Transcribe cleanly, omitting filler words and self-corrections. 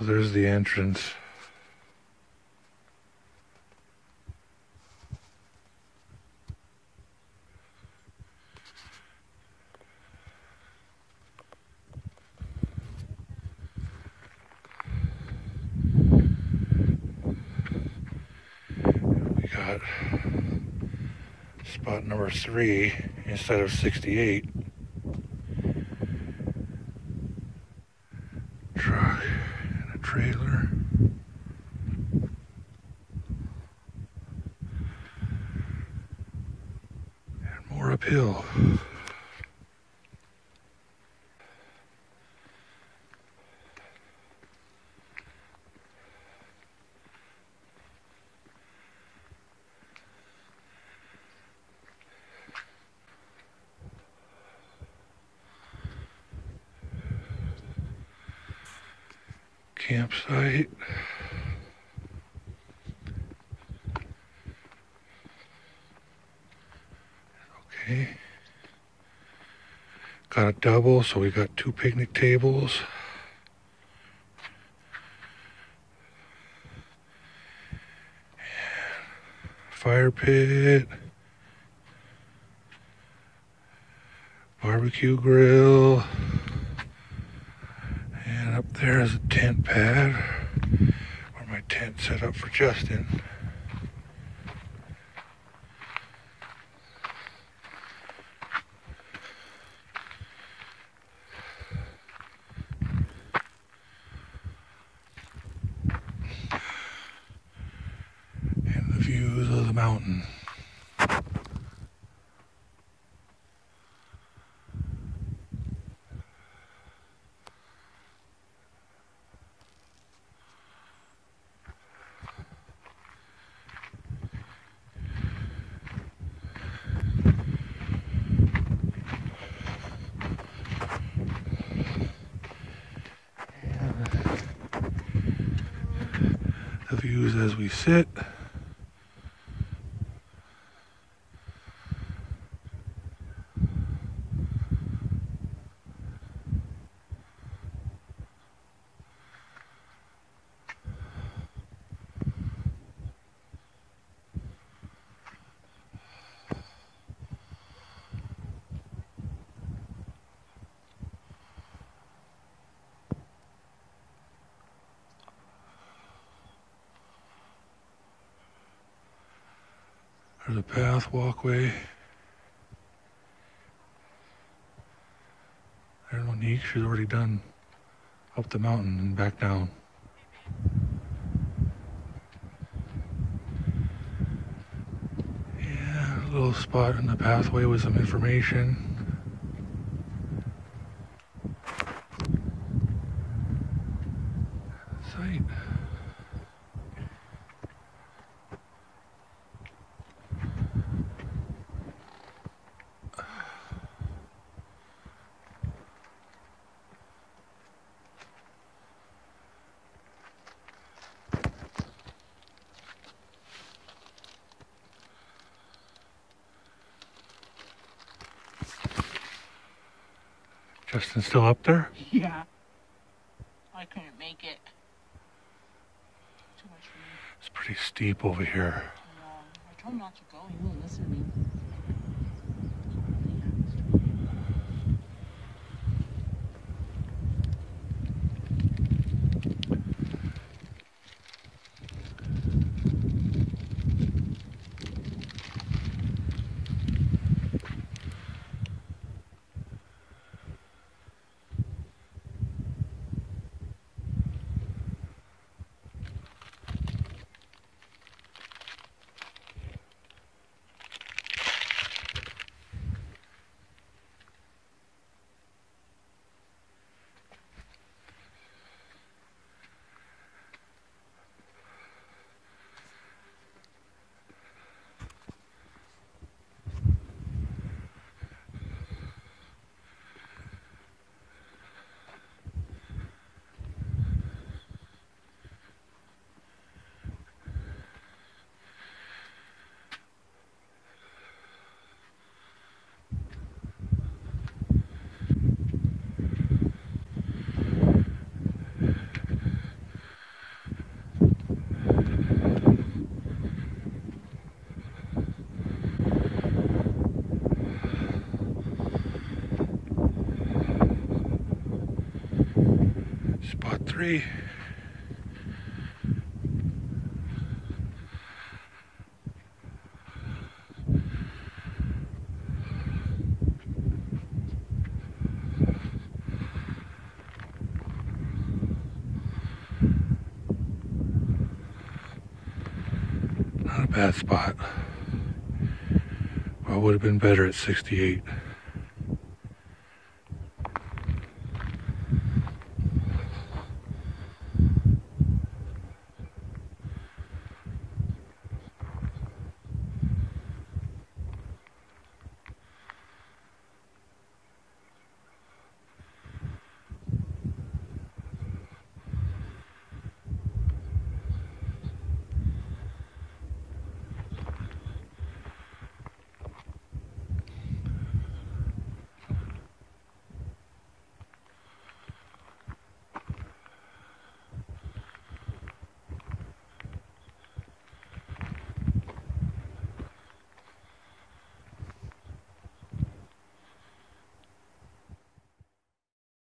So there's the entrance. Spot number 3 instead of 68. Truck and a trailer. And more uphill. Campsite. Okay. Got a double, so we got 2 picnic tables. And fire pit. Barbecue grill. Up there is a tent pad where my tent set up for Justin. And the views of the mountain. Views as we sit. There's a path, walkway. There's Monique, she's already done up the mountain and back down. Yeah, a little spot in the pathway with some information. Sight. Justin's still up there? Yeah. I couldn't make it. Too much for me. It's pretty steep over here. I told him not to go. He wouldn't listen to me. tree. Not a bad spot. Well, it would have been better at 68.